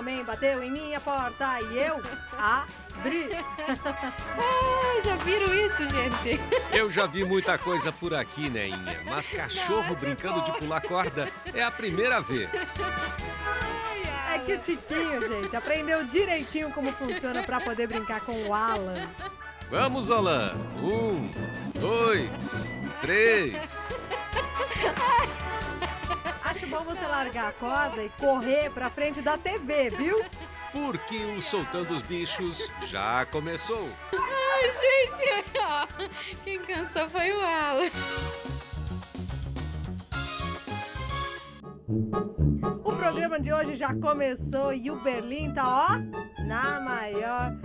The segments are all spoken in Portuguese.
homem bateu em minha porta e eu abri. Ah, já viram isso, gente? Eu já vi muita coisa por aqui, Neinha, mas cachorro brincando de pular corda é a primeira vez. É que o Tiquinho, gente, aprendeu direitinho como funciona pra poder brincar com o Alan. Vamos, Alan. 1, 2, 3... Acho bom você largar a corda e correr pra frente da TV, viu? Porque o Soltando os Bichos já começou. Ai, gente, ó, quem cansou foi o Alan. O programa de hoje já começou e o Berlim tá, ó, na maior...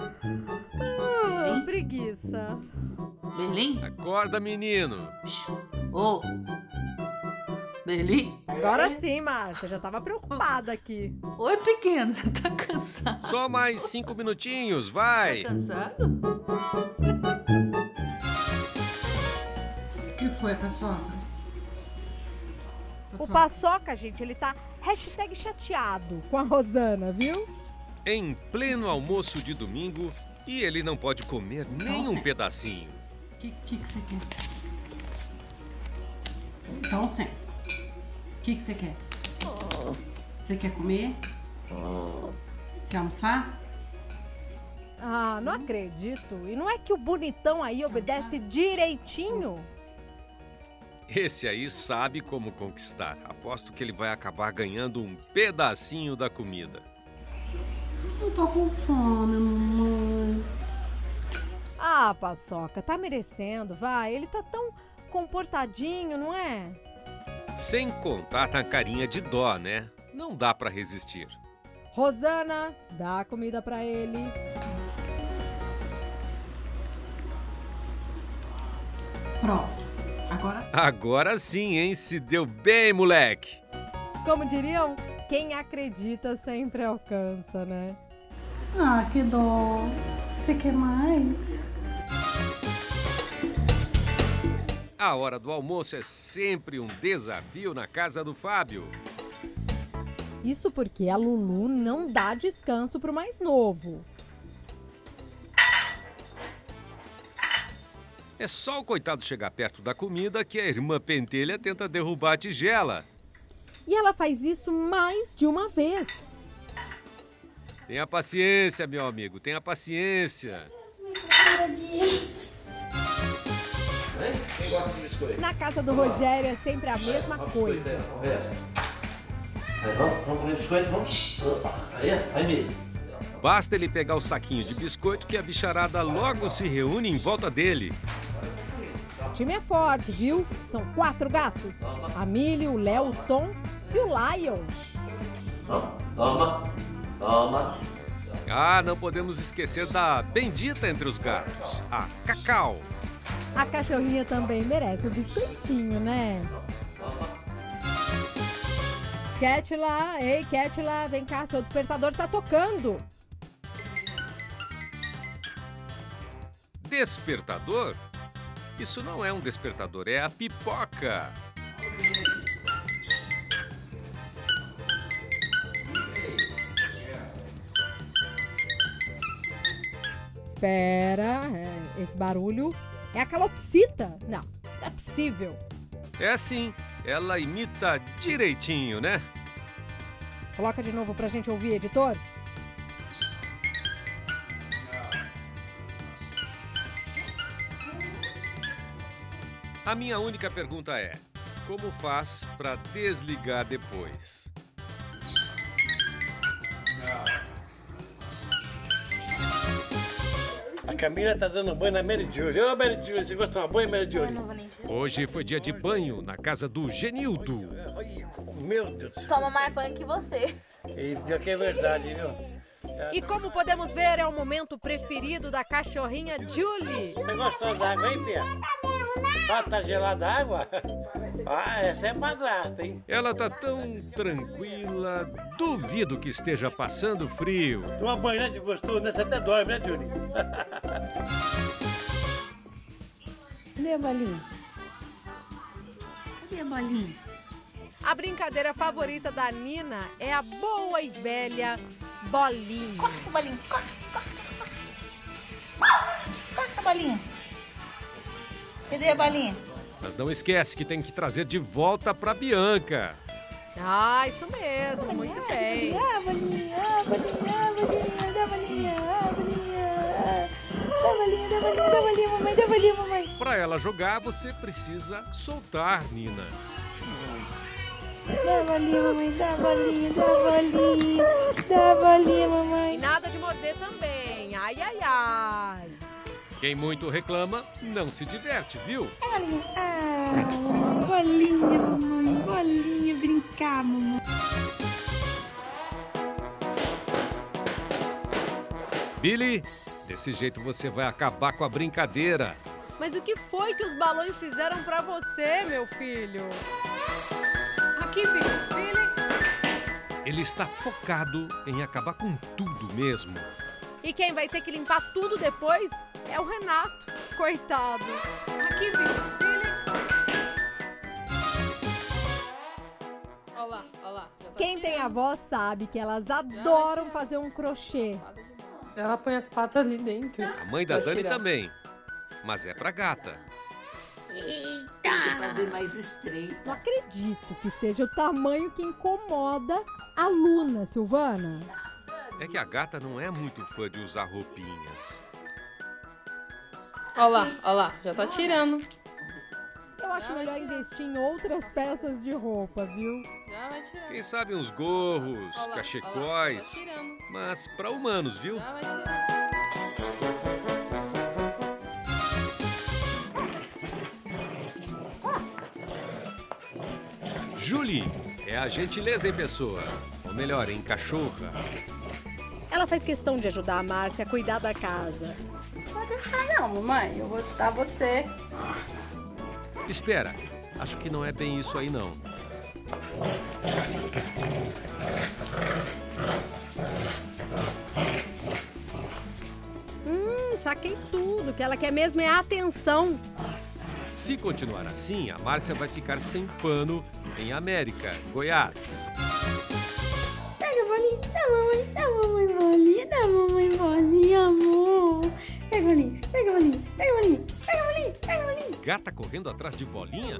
preguiça. Berlim? Acorda, menino. Ô... Berlim? Agora sim, Márcia. Já tava preocupada aqui. Oi, pequeno. Você tá cansado? Só mais 5 minutinhos, vai. Tá cansado? O que foi, Paçoca? O Paçoca, gente, ele tá #chateado com a Rosana, viu? Em pleno almoço de domingo e ele não pode comer nenhum pedacinho. Que você quer? Então, senta. O que você quer? Você quer comer? Quer almoçar? Ah, não acredito. E não é que o bonitão aí obedece direitinho? Esse aí sabe como conquistar. Aposto que ele vai acabar ganhando um pedacinho da comida. Eu tô com fome, mamãe. Ah, Paçoca, tá merecendo, vai. Ele tá tão comportadinho, não é? Sem contar na carinha de dó, né? Não dá pra resistir. Rosana, dá a comida pra ele. Pronto. Agora sim, hein? Se deu bem, moleque. Como diriam, quem acredita sempre alcança, né? Ah, que dó. Você quer mais? A hora do almoço é sempre um desafio na casa do Fábio. Isso porque a Lulu não dá descanso pro mais novo. É só o coitado chegar perto da comida que a irmã Pentelha tenta derrubar a tigela. E ela faz isso mais de uma vez. Tenha paciência, meu amigo, tenha paciência. Na casa do Rogério é sempre a mesma coisa. Basta ele pegar o saquinho de biscoito que a bicharada logo se reúne em volta dele. O time é forte, viu? São 4 gatos. A Millie, o Léo, o Tom e o Lion. Toma, toma. Ah, não podemos esquecer da bendita entre os gatos, a Cacau. A cachorrinha também merece um biscoitinho, né? Ketla, ei, Ketla, vem cá, seu despertador tá tocando. Despertador? Isso não é um despertador, é a pipoca. Espera, esse barulho... É a calopsita? Não, não é possível. É sim, ela imita direitinho, né? Coloca de novo pra gente ouvir, editor. A minha única pergunta é, como faz pra desligar depois? A Camila tá dando banho na Mary Julie. Ô, Mary Julie, você gosta de tomar banho, Mary Julie? Hoje foi dia de banho na casa do Genildo. Meu Deus do céu. Toma mais banho que você. E pior que é verdade, viu? E como podemos ver, é o momento preferido da cachorrinha Julie. É gostosa a água, hein, filha? Tá gelada a água? Ah, essa é madrasta, hein? Ela tá tão tranquila, duvido que esteja passando frio. Toma banhante gostoso, né? Você até dorme, né, Julie? Cadê a bolinha? Cadê a bolinha? A brincadeira favorita da Nina é a boa e velha bolinha. Corta a bolinha, corta a bolinha. Cadê a bolinha? Mas não esquece que tem que trazer de volta pra Bianca. Ah, isso mesmo, bolinha, muito bem. Bolinha, bolinha, bolinha, dá bolinha, bolinha. Dá bolinha, dá bolinha, dá bolinha, mamãe, dá bolinha, mamãe. Pra ela jogar, você precisa soltar, Nina. Dá bolinha, mamãe, dá bolinha, dá bolinha, dá bolinha, mamãe. E nada de morder também, ai, ai, ai. Quem muito reclama, não se diverte, viu? É bolinha, ah, bolinha, mamãe, bolinha, brincar, mamãe. Billy, desse jeito você vai acabar com a brincadeira. Mas o que foi que os balões fizeram pra você, meu filho? Aqui, Billy. Ele está focado em acabar com tudo mesmo. E quem vai ter que limpar tudo depois é o Renato. Coitado. Aqui, Billy. Olha lá, olha lá. Quem tem avó sabe que elas adoram fazer um crochê. Ela põe as patas ali dentro. A mãe da Dani também. Mas é pra gata. Eita! Tem que fazer mais estreito. Não acredito que seja o tamanho que incomoda a Luna, Silvana. É que a gata não é muito fã de usar roupinhas. Olha lá, já tá tirando. Eu acho melhor investir em outras peças de roupa, viu? Já vai tirando. Quem sabe uns gorros, olá, cachecóis, olá, mas pra humanos, viu? Já vai tirando. Julie é a gentileza em pessoa, ou melhor, em cachorra. Ela faz questão de ajudar a Márcia a cuidar da casa. Não pode deixar não, mamãe. Eu vou ajudar você. Espera, acho que não é bem isso aí não. Saquei tudo. O que ela quer mesmo é a atenção. Se continuar assim, a Márcia vai ficar sem pano em América, Goiás. Pega bolinha, dá mamãe bolinha, amor. Pega bolinha, pega bolinha, pega bolinha, pega bolinha, pega bolinha. Gata correndo atrás de bolinha?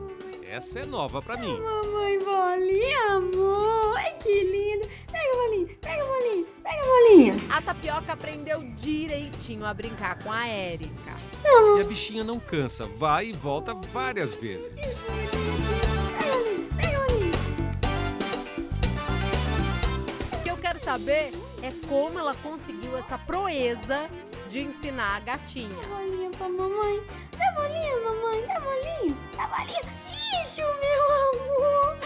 Essa é nova pra mim. Mamãe bolinha, amor. Ai, que lindo. Pega bolinha, pega bolinha, pega bolinha. A Tapioca aprendeu direitinho a brincar com a Érica. E a bichinha não cansa, vai e volta várias vezes. O que eu quero saber é como ela conseguiu essa proeza de ensinar a gatinha. Dá bolinha pra mamãe. Dá bolinha, mamãe. Dá bolinha. Dá bolinha. Isso, meu amor.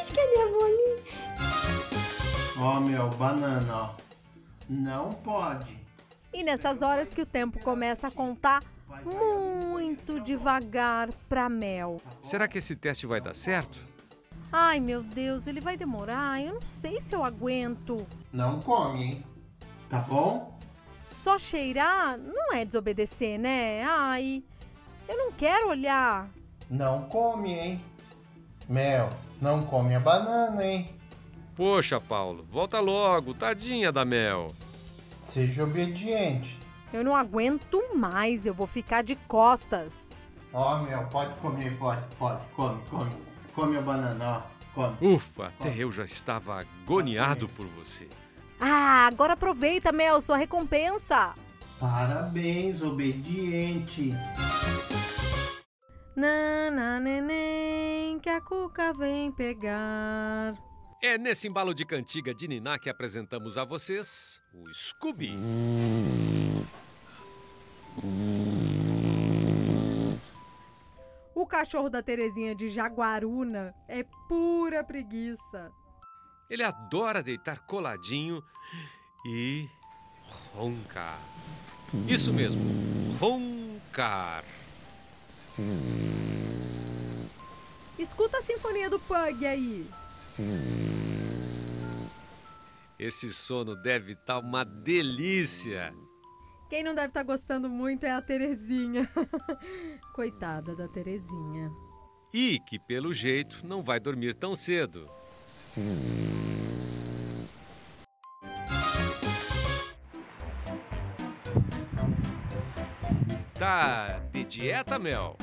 Isso, cadê a bolinha? Ó, meu, banana, ó. Não pode. E nessas horas que o tempo começa a contar muito devagar pra Mel. Será que esse teste vai dar certo? Ai, meu Deus, ele vai demorar. Eu não sei se eu aguento. Não come, hein? Tá bom? Só cheirar não é desobedecer, né? Ai, eu não quero olhar. Não come, hein? Mel, não come a banana, hein? Poxa, Paulo, volta logo, tadinha da Mel. Seja obediente. Eu não aguento mais, eu vou ficar de costas. Ó, Mel, pode comer, pode. Come. Come a banana, ó, come. Ufa, come. Até eu já estava agoniado por você. Ah, agora aproveita, Mel, sua recompensa. Parabéns, obediente. Nana, neném, que a cuca vem pegar. É nesse embalo de cantiga de Niná que apresentamos a vocês o Scooby. O cachorro da Terezinha de Jaguaruna é pura preguiça. Ele adora deitar coladinho e roncar. Isso mesmo, roncar. Escuta a sinfonia do Pug aí. Esse sono deve estar uma delícia. Quem não deve estar gostando muito é a Terezinha. Coitada da Terezinha. E que, pelo jeito, não vai dormir tão cedo. Tá de dieta, Mel?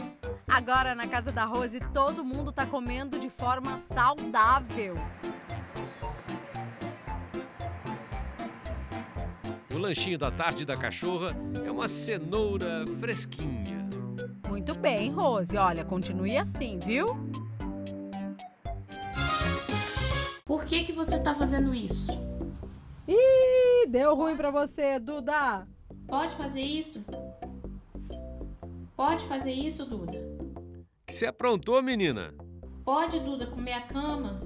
Agora na casa da Rose todo mundo tá comendo de forma saudável. O lanchinho da tarde da cachorra é uma cenoura fresquinha. Muito bem, Rose. Olha, continue assim, viu? Por que que você tá fazendo isso? Ih, deu ruim pra você, Duda. Pode fazer isso? Pode fazer isso, Duda? Que você aprontou, menina? Pode, Duda, comer a cama?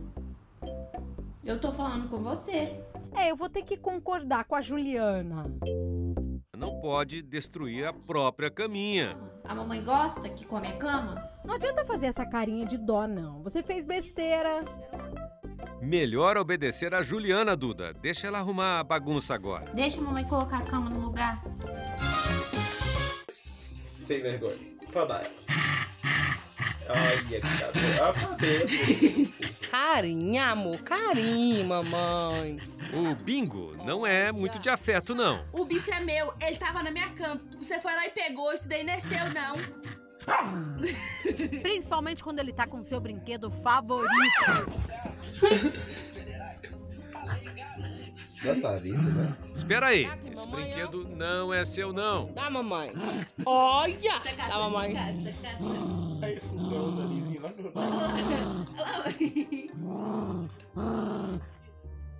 Eu tô falando com você. É, eu vou ter que concordar com a Juliana. Não pode destruir a própria caminha. A mamãe gosta que come a cama? Não adianta fazer essa carinha de dó, não. Você fez besteira. Melhor obedecer a Juliana, Duda. Deixa ela arrumar a bagunça agora. Deixa a mamãe colocar a cama no lugar. Sem vergonha. Pra dar ela. Olha, cadê? Carinha, amor. Carinho, mamãe. O Bingo não é muito de afeto, não. O bicho é meu. Ele tava na minha cama. Você foi lá e pegou. Isso daí não é seu, não. Principalmente quando ele tá com seu brinquedo favorito. Já tá lindo, né? Espera aí. Esse brinquedo não é seu, não. Dá, mamãe. Olha! Dá, mamãe. Aí fudeu o narizinho lá no nariz.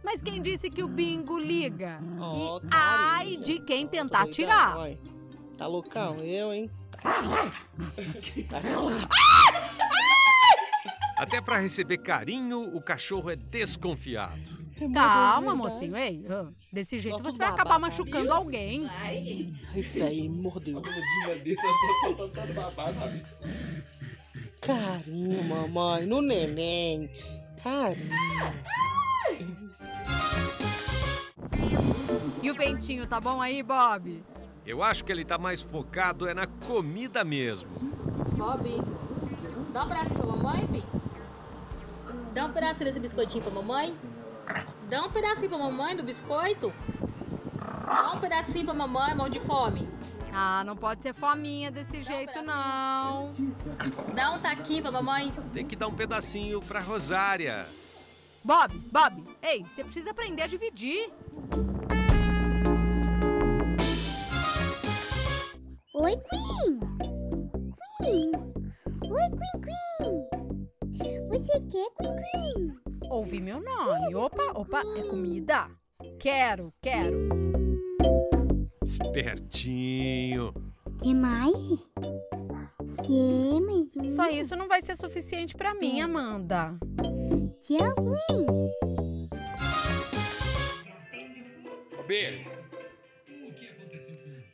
Mas quem disse que o Bingo liga? Oh, e ai de quem tentar tirar. Mãe. Tá loucão, eu, hein? Até pra receber carinho, o cachorro é desconfiado. Calma, mocinho, ei. Desse jeito você vai acabar machucando alguém. Ai, velho, mordeu. Carinho, mamãe, no neném. Carinho. E o ventinho, tá bom aí, Bob? Eu acho que ele tá mais focado é na comida mesmo. Bob, dá um abraço pra mamãe, filho. Dá um pedaço desse biscoitinho pra mamãe. Dá um pedacinho pra mamãe do biscoito. Dá um pedacinho pra mamãe, mão de fome. Ah, não pode ser fominha desse jeito, não. Dá um taquinho pra mamãe. Tem que dar um pedacinho pra Rosária. Bob, ei, você precisa aprender a dividir. Oi, Queen! Oi, Queen! Você quer, Queen? Ouvi meu nome. Quero, opa, é comida. Quero. Espertinho. Que mais? Que mais? Só isso não vai ser suficiente pra mim, Amanda. Tchau, Queen! Beijo.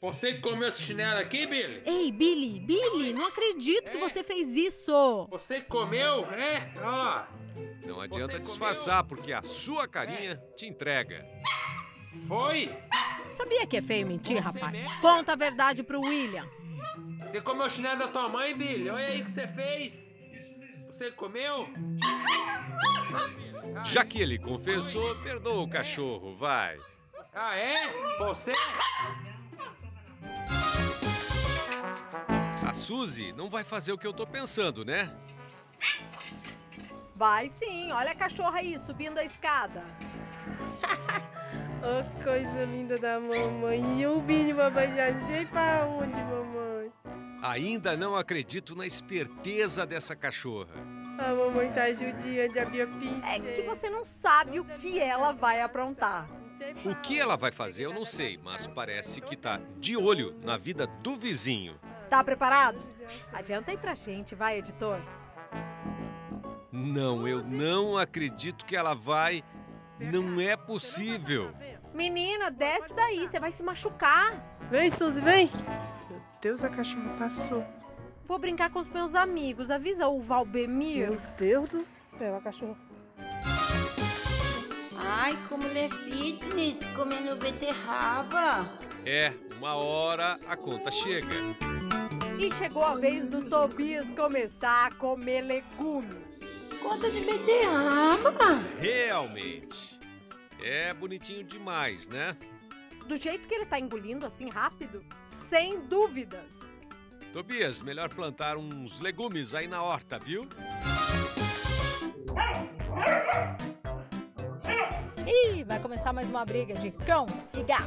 Você comeu esse chinelo aqui, Billy? Ei, Billy, não acredito que você fez isso. Você comeu? É? Olha lá. Não adianta você disfarçar, porque a sua carinha te entrega. Foi? Sabia que é feio mentir, rapaz? Mesmo? Conta a verdade pro William. Você comeu o chinelo da tua mãe, Billy? Olha aí o que você fez. Você comeu? Já que ele confessou, perdoa o cachorro, vai. Ah, é? Você? A Suzy não vai fazer o que eu tô pensando, né? Vai sim, olha a cachorra aí, subindo a escada. Oh, coisa linda da mamãe. E o Billy, mamãe, já achei pra onde, mamãe? Ainda não acredito na esperteza dessa cachorra. A mamãe tá judiando a minha pizza. É que você não sabe o que ela vai aprontar. O que ela vai fazer eu não sei, mas parece que tá de olho na vida do vizinho. Tá preparado? Adianta aí pra gente, vai, editor. Não, eu não acredito que ela vai. Não é possível. Menina, desce daí, você vai se machucar. Vem, Suzy, vem. Meu Deus, a cachorra passou. Vou brincar com os meus amigos, avisa o Valbemiro. Meu Deus do céu, a cachorra... Ai, como ele é fitness, comendo beterraba. É, uma hora a conta chega. E chegou a vez do Tobias começar a comer legumes. Conta de beterraba. Realmente. É bonitinho demais, né? Do jeito que ele tá engolindo assim rápido, sem dúvidas. Tobias, melhor plantar uns legumes aí na horta, viu? Ih, vai começar mais uma briga de cão e gato.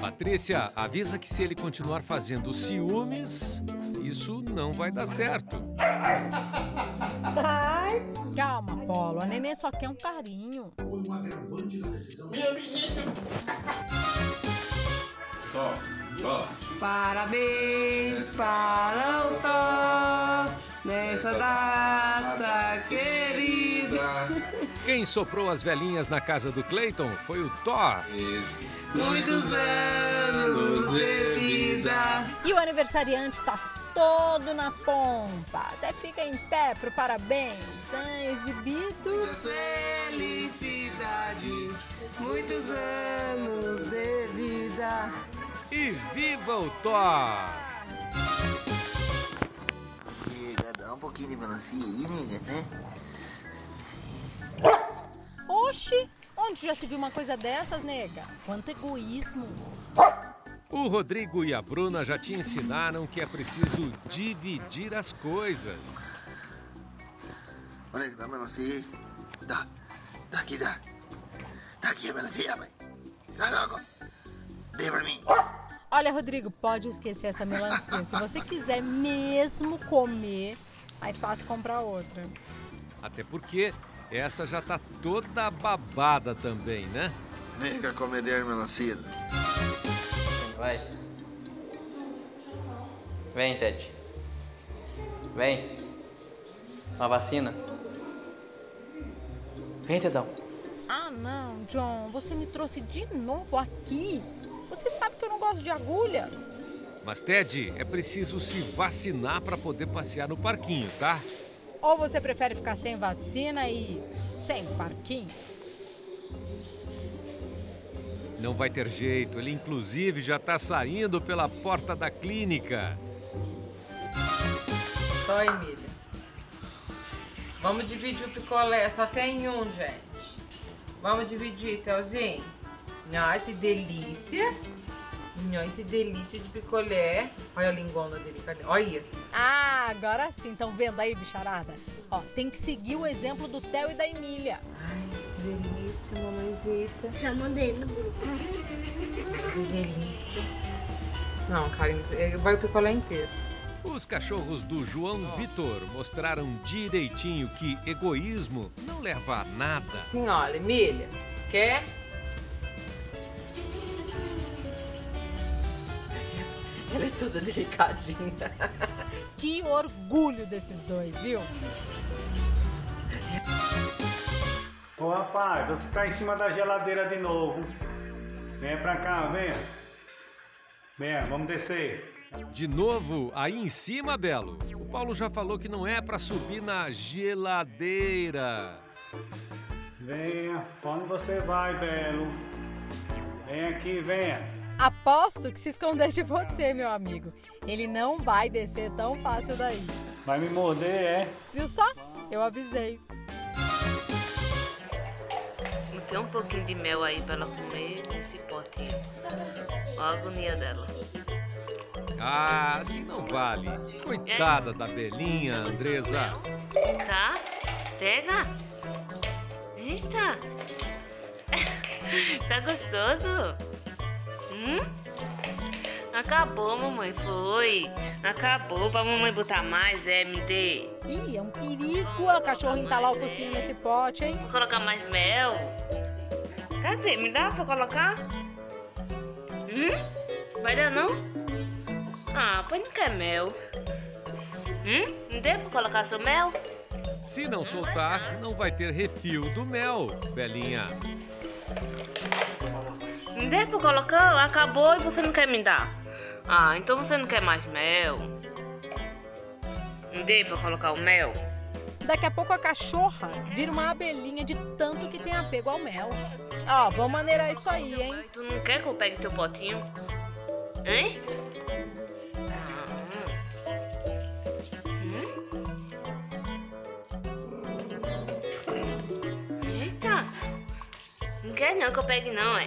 Patrícia, avisa que se ele continuar fazendo ciúmes, isso não vai dar certo. Ai, calma, Polo. A neném só quer um carinho. Parabéns para o Tó, nessa data querida. Quem soprou as velhinhas na casa do Cleiton foi o Tó. Muitos anos de vida. E o aniversariante tá todo na pompa. Até fica em pé pro parabéns. É exibido. Muitas felicidades, muitos anos de vida. E viva o Tó! Dá um pouquinho de melancia aí, nega, né? Oxi! Onde já se viu uma coisa dessas, nega? Quanto egoísmo! O Rodrigo e a Bruna já te ensinaram que é preciso dividir as coisas. Olha, dá uma melancia. Dá. Dá aqui, dá. Dá aqui a melancia, rapaz. Dá logo. Dê pra mim. Olha, Rodrigo, pode esquecer essa melancia. Se você quiser mesmo comer, mais fácil comprar outra. Até porque essa já tá toda babada também, né? Nega, comedeira melancia. Vai. Vem, Ted. Vem. Uma vacina. Vem, Tedão. Ah, não, John. Você me trouxe de novo aqui. Você sabe que eu não gosto de agulhas. Mas, Ted, é preciso se vacinar para poder passear no parquinho, tá? Ou você prefere ficar sem vacina e sem parquinho? Não vai ter jeito. Ele, inclusive, já tá saindo pela porta da clínica. Ó, Emília. Vamos dividir o picolé. Só tem um, gente. Vamos dividir, Telzinho. Ai, que delícia. Ai, que delícia de picolé. Olha a lingona dele. Cadê? Olha. Ah, agora sim. Estão vendo aí, bicharada? Ó, tem que seguir o exemplo do Theo e da Emília. Ai, que delícia, mamãezita. Já mandei no grupo. Que delícia. Não, cara, vai o picolé inteiro. Os cachorros do João Vitor mostraram direitinho que egoísmo não leva a nada. Sim, olha, Emília, quer? Ela é toda delicadinha. Que orgulho desses dois, viu? Ô, rapaz, você tá em cima da geladeira de novo. Vem pra cá, vem. Vem, vamos descer. De novo, aí em cima, Belo. O Paulo já falou que não é pra subir na geladeira. Venha, quando você vai, Belo? Vem aqui, venha. Aposto que se esconder de você, meu amigo. Ele não vai descer tão fácil daí. Vai me morder, é? Viu só? Eu avisei. Tem um pouquinho de mel aí pra ela comer nesse potinho. Olha a agonia dela. Ah, assim não vale. Coitada da Belinha, Andresa. Tá? Pega. Eita. Tá gostoso? Acabou, mamãe, foi. Acabou, pra mamãe botar mais, me dê. Ih, é um perigo o cachorro entalar o focinho nesse pote, hein? Vou colocar mais mel. Cadê? Me dá pra colocar? Vai dar, não? Ah, pois não quer mel. Me dê pra colocar seu mel? Se não soltar, não vai ter refil do mel, Belinha. Me dê pra colocar? Acabou e você não quer me dar. Ah, então você não quer mais mel? Me dê pra colocar o mel? Daqui a pouco a cachorra vira uma abelhinha de tanto que tem apego ao mel. Ó, vamos maneirar isso aí, hein? Tu não quer que eu pegue teu potinho? Hein? Eita! Faz não que eu pegue não, é.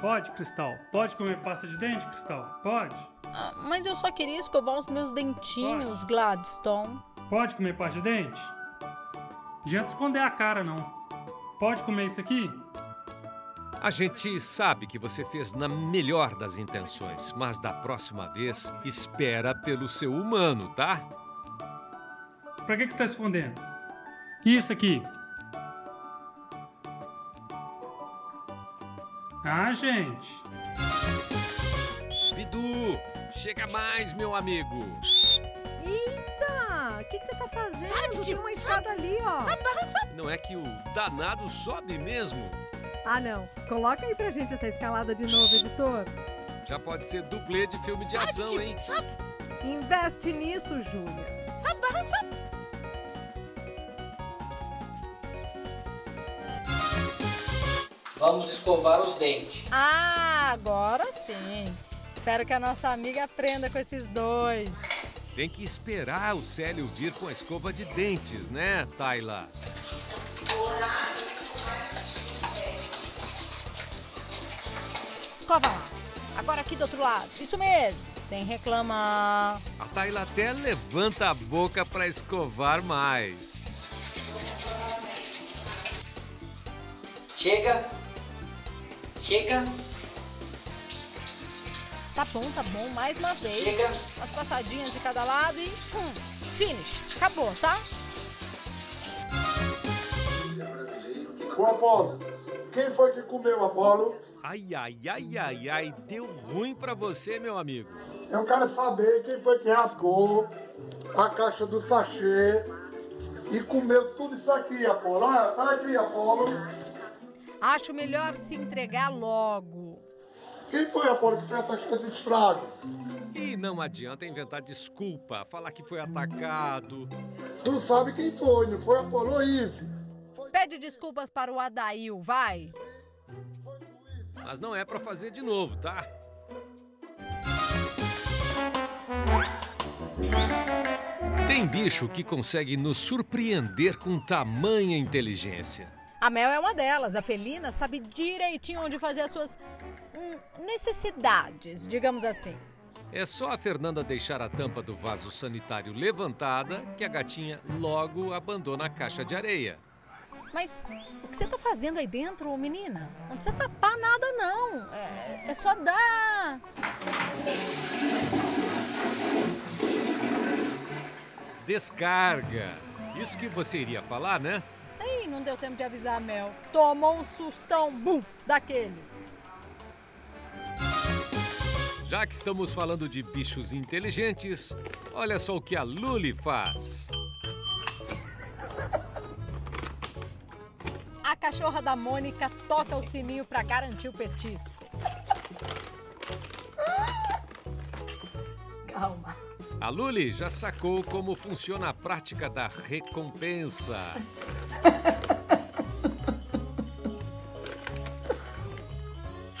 Pode, Cristal? Pode comer pasta de dente, Cristal? Pode? Ah, mas eu só queria escovar os meus dentinhos, pode. Gladstone. Pode comer pasta de dente? Não adianta esconder a cara, não. Pode comer isso aqui? A gente sabe que você fez na melhor das intenções, mas da próxima vez, espera pelo seu humano, tá? Pra que você tá escondendo? Isso aqui. Ah, gente. Bidu, chega mais, meu amigo. Eita, o que você tá fazendo? Sai, tinha uma escada ali, ó. Sai. Não é que o danado sobe mesmo? Ah, não. Coloca aí pra gente essa escalada de novo, editor. Já pode ser dublê de filme de ação, hein? Sabe. Investe nisso, Júlia. Sabe. Vamos escovar os dentes. Ah, agora sim. Espero que a nossa amiga aprenda com esses dois. Tem que esperar o Célio vir com a escova de dentes, né, Tayla? Escova lá. Agora aqui do outro lado. Isso mesmo. Sem reclamar. A Tayla até levanta a boca para escovar mais. Chega. Tá bom. Mais uma vez. Chega. As passadinhas de cada lado e... finish. Acabou, tá? O Apolo. Quem foi que comeu, Apolo? Ai, deu ruim pra você, meu amigo. Eu quero saber quem foi que rasgou a caixa do sachê e comeu tudo isso aqui, Apolo. Olha aqui, Apolo. Acho melhor se entregar logo. Quem foi, Apolo, que fez esse estrago? E não adianta inventar desculpa, falar que foi atacado. Tu sabe quem foi, não foi, Apolo? Easy. Pede desculpas para o Adail, vai. Mas não é pra fazer de novo, tá? Tem bicho que consegue nos surpreender com tamanha inteligência. A Mel é uma delas. A felina sabe direitinho onde fazer as suas necessidades, digamos assim. É só a Fernanda deixar a tampa do vaso sanitário levantada que a gatinha logo abandona a caixa de areia. Mas o que você tá fazendo aí dentro, menina? Não precisa tapar nada, não. É só dar... Descarga. Isso que você iria falar, né? Ei, não deu tempo de avisar a Mel. Tomou um sustão, bum, daqueles. Já que estamos falando de bichos inteligentes, olha só o que a Luli faz. A cachorra da Mônica toca o sininho para garantir o petisco. Calma. A Luli já sacou como funciona a prática da recompensa.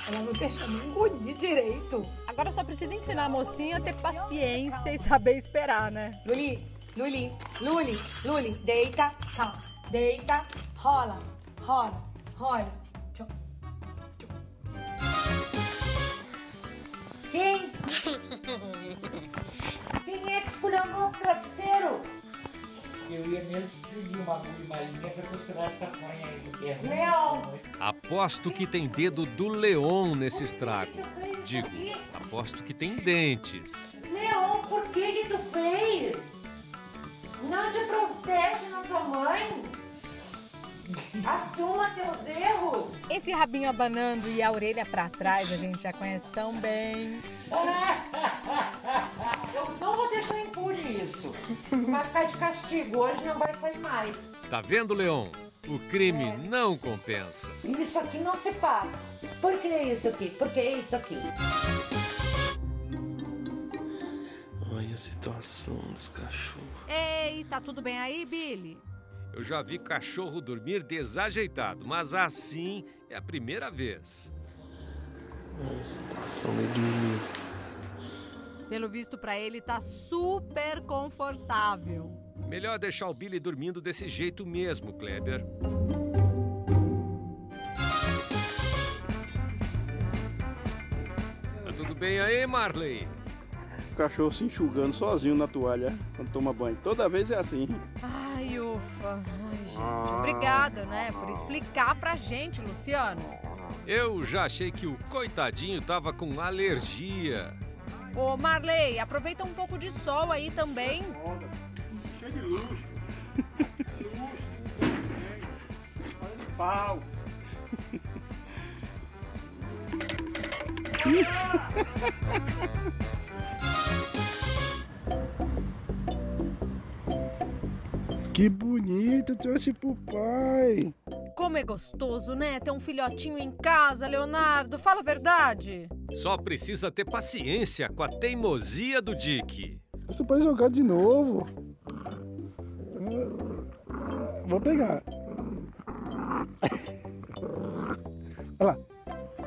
Ela não deixa nem engolir direito. Agora só precisa ensinar a mocinha a ter paciência e saber esperar, né? Luli, deita, calma. Deita, rola. Rola. Quem é que esculhambou o travesseiro? Eu ia mesmo espremer uma agulha marinha pra costurar essa ponha aí do terno. Leão! Aposto que tem dedo do Leão nesse estrago. Digo, aposto que tem dentes. Leão, por que tu fez? Não te protege no tamanho? Assuma teus erros! Esse rabinho abanando e a orelha pra trás a gente já conhece tão bem. Eu não vou deixar impune isso. Vai ficar de castigo, hoje não vai sair mais. Tá vendo, Leão? O crime não compensa. Isso aqui não se passa. Por que isso aqui? Por que isso aqui? Olha a situação dos cachorros. Ei, tá tudo bem aí, Billy? Eu já vi cachorro dormir desajeitado, mas assim é a primeira vez. Pelo visto, pra ele tá super confortável. Melhor deixar o Billy dormindo desse jeito mesmo, Kleber. Tá tudo bem aí, Marley? O cachorro se enxugando sozinho na toalha quando toma banho. Toda vez é assim. Ai, ufa. Ai, gente. Obrigada, né, por explicar pra gente, Luciano. Eu já achei que o coitadinho tava com alergia. Ô, Marley, aproveita um pouco de sol aí também. Cheio de luz. Pau. Que bonito, trouxe pro pai. Como é gostoso, né? Ter um filhotinho em casa, Leonardo. Fala a verdade. Só precisa ter paciência com a teimosia do Dick. Você pode jogar de novo. Vou pegar. Olha lá.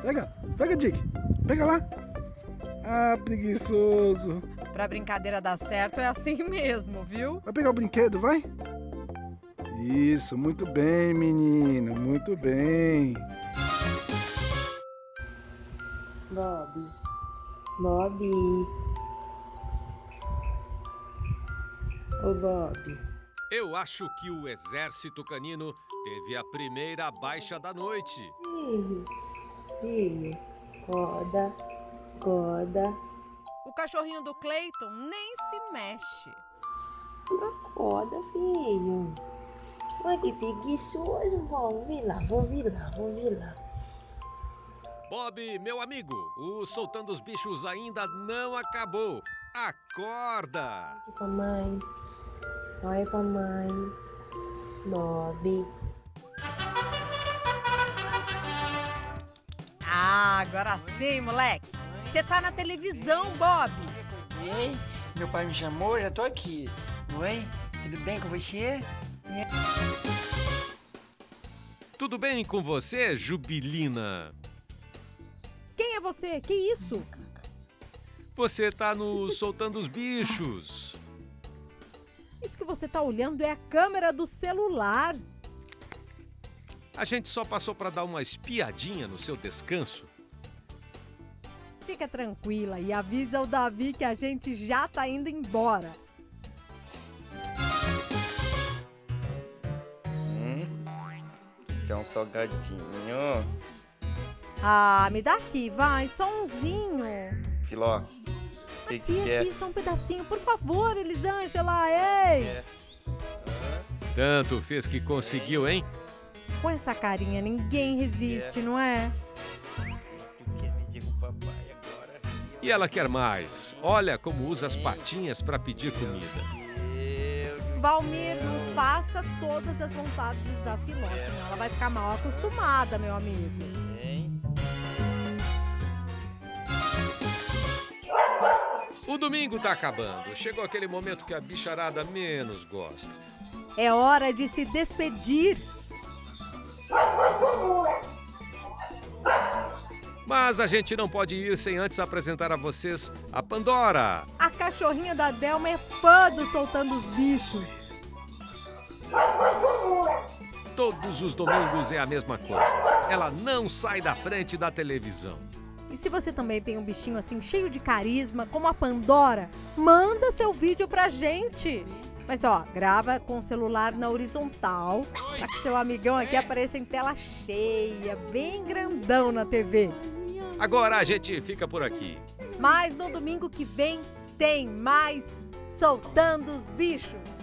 Pega, pega, Dick. Pega lá. Ah, preguiçoso. Pra brincadeira dar certo é assim mesmo, viu? Vai pegar o brinquedo, vai. Isso, muito bem, menino, muito bem. Bob, Bob. Ô, Bob. Eu acho que o Exército Canino teve a primeira baixa da noite. Filho, filho, acorda, acorda. O cachorrinho do Clayton nem se mexe. Acorda, filho. Ai, que preguiçoso, vó. Vem lá, vou vir lá, vou vir lá. Bob, meu amigo, o Soltando os Bichos ainda não acabou. Acorda! Olha pra mãe. Olha pra mãe. Bob. Ah, agora sim, moleque. Você tá na televisão, Bob. Ei, meu pai me chamou, já tô aqui. Oi, tudo bem com você? Tudo bem com você, Jubilina? Quem é você? Que isso? Você tá no Soltando os Bichos. Isso que você tá olhando é a câmera do celular. A gente só passou pra dar uma espiadinha no seu descanso. Fica tranquila e avisa o Davi que a gente já tá indo embora. Um salgadinho. Ah, me dá aqui, vai, só umzinho. Filó. Aqui, só um pedacinho, por favor, Elisângela, ei! É. Tanto fez que conseguiu, hein? Com essa carinha, ninguém resiste, não é? E ela quer mais. Olha como usa as patinhas para pedir comida. Valmir, não faça todas as vontades da Filó, senão ela vai ficar mal acostumada, meu amigo. O domingo tá acabando. Chegou aquele momento que a bicharada menos gosta. É hora de se despedir. Mas a gente não pode ir sem antes apresentar a vocês a Pandora. A cachorrinha da Delma é fã do Soltando os Bichos. Todos os domingos é a mesma coisa. Ela não sai da frente da televisão. E se você também tem um bichinho assim cheio de carisma, como a Pandora, manda seu vídeo pra gente. Mas ó, grava com o celular na horizontal, pra que seu amigão aqui apareça em tela cheia, bem grandão na TV. Agora a gente fica por aqui. Mas no domingo que vem tem mais Soltando os Bichos.